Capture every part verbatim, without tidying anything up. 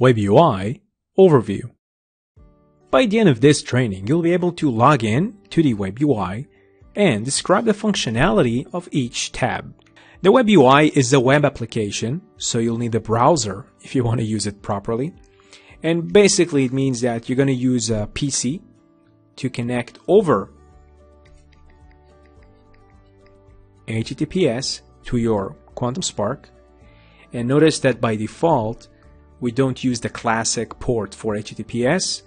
Web U I, Overview. By the end of this training, you'll be able to log in to the Web U I and describe the functionality of each tab. The Web U I is a web application, so you'll need a browser if you want to use it properly. And basically it means that you're going to use a P C to connect over H T T P S to your Quantum Spark. And notice that by default, we don't use the classic port for H T T P S,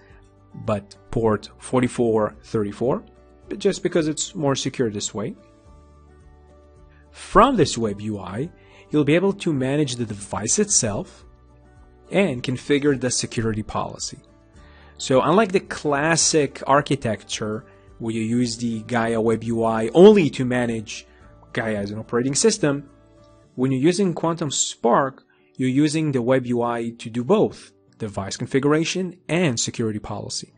but port forty-four thirty-four, but just because it's more secure this way. From this Web U I, you'll be able to manage the device itself and configure the security policy. So unlike the classic architecture where you use the Gaia Web U I only to manage Gaia as an operating system, when you're using Quantum Spark, you're using the Web U I to do both device configuration and security policy.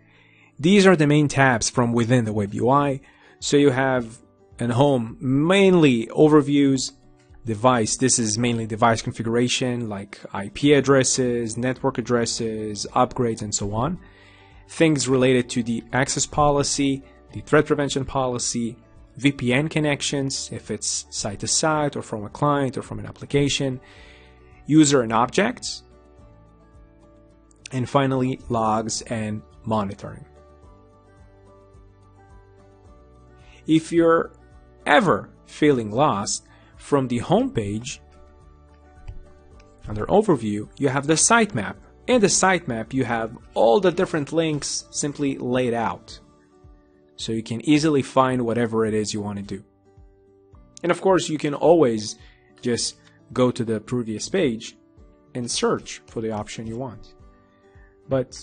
These are the main tabs from within the Web U I. So you have in home, mainly overviews, device. This is mainly device configuration like I P addresses, network addresses, upgrades, and so on. Things related to the access policy, the threat prevention policy, V P N connections, if it's site-to-site or from a client or from an application, user and objects, and finally logs and monitoring. If you're ever feeling lost, from the home page, under Overview, you have the sitemap. In the sitemap, you have all the different links simply laid out, so you can easily find whatever it is you want to do. And of course, you can always just go to the previous page and search for the option you want. But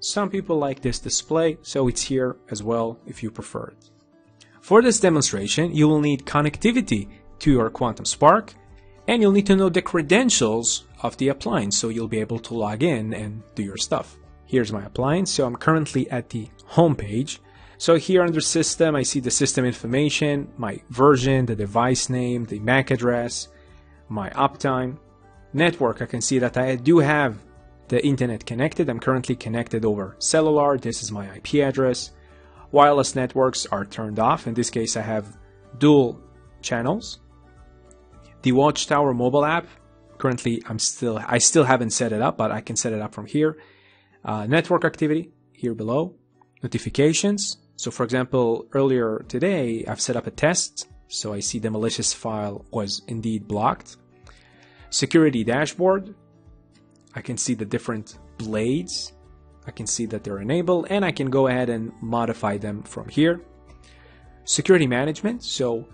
some people like this display, so it's here as well if you prefer it. For this demonstration, you will need connectivity to your Quantum Spark, and you'll need to know the credentials of the appliance, so you'll be able to log in and do your stuff. Here's my appliance, so I'm currently at the home page. So here under system, I see the system information, my version, the device name, the M A C address, my uptime, network. I can see that I do have the internet connected. I'm currently connected over cellular. This is my I P address. Wireless networks are turned off. In this case, I have dual channels. The Watchtower mobile app, currently I'm still I still haven't set it up, but I can set it up from here. Uh, network activity here below, notifications. So for example, earlier today I've set up a test, so I see the malicious file was indeed blocked. Security dashboard, I can see the different blades, I can see that they're enabled, and I can go ahead and modify them from here. Security management, so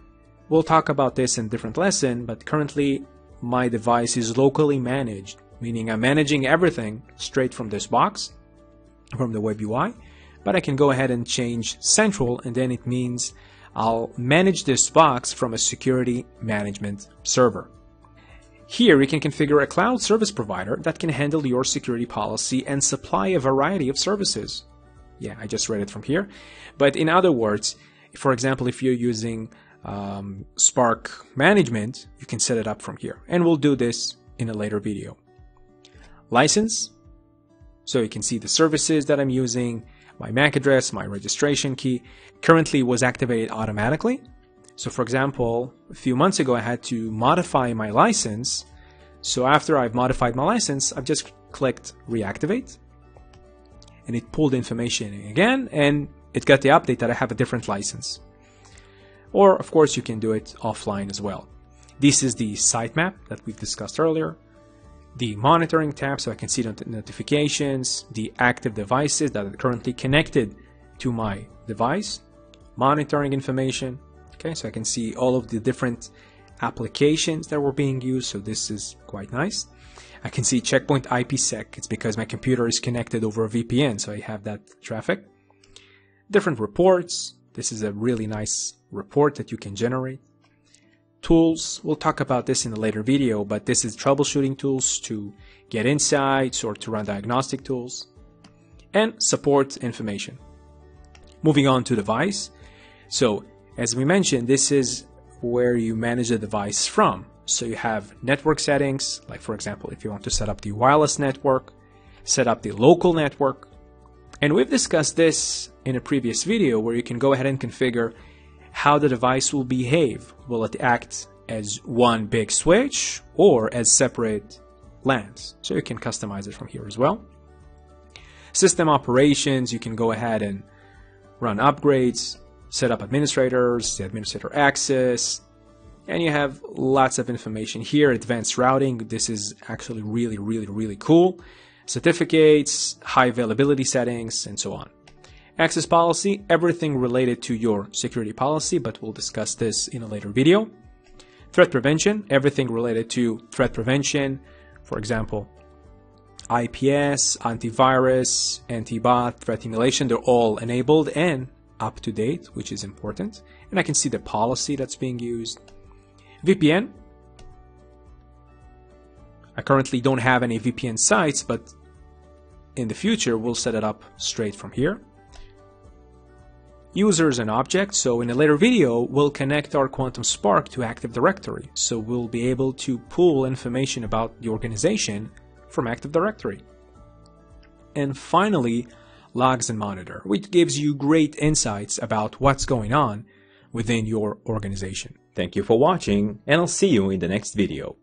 we'll talk about this in a different lesson, but currently my device is locally managed, meaning I'm managing everything straight from this box, from the Web U I, but I can go ahead and change central, and then it means I'll manage this box from a security management server. Here you can configure a cloud service provider that can handle your security policy and supply a variety of services. Yeah, I just read it from here. But in other words, for example, if you're using Um, Spark Management, you can set it up from here, and we'll do this in a later video. License, so you can see the services that I'm using, my M A C address, my registration key. Currently was activated automatically, so for example, a few months ago I had to modify my license. So after I've modified my license, I've just clicked reactivate, and it pulled information in again, and it got the update that I have a different license. Or, of course, you can do it offline as well. This is the sitemap that we've discussed earlier. The monitoring tab, so I can see the notifications, the active devices that are currently connected to my device, monitoring information. Okay, so I can see all of the different applications that were being used, so this is quite nice. I can see Check Point I P sec. It's because my computer is connected over a V P N, so I have that traffic. Different reports. This is a really nice report that you can generate. Tools, we'll talk about this in a later video, but this is troubleshooting tools to get insights or to run diagnostic tools. And support information. Moving on to device. So as we mentioned, this is where you manage the device from. So you have network settings, like for example, if you want to set up the wireless network, set up the local network. And we've discussed this in a previous video where you can go ahead and configure how the device will behave. Will it act as one big switch or as separate LANs? So you can customize it from here as well. System operations, you can go ahead and run upgrades, set up administrators, the administrator access, and you have lots of information here. Advanced routing, this is actually really, really, really cool. Certificates, high availability settings, and so on. Access policy, everything related to your security policy, but we'll discuss this in a later video. Threat prevention, everything related to threat prevention, for example, I P S, antivirus, antibot, threat emulation, they're all enabled and up to date, which is important. And I can see the policy that's being used. V P N. I currently don't have any V P N sites, but in the future, we'll set it up straight from here. Users and objects. So in a later video, we'll connect our Quantum Spark to Active Directory. So we'll be able to pull information about the organization from Active Directory. And finally, logs and monitor, which gives you great insights about what's going on within your organization. Thank you for watching, and I'll see you in the next video.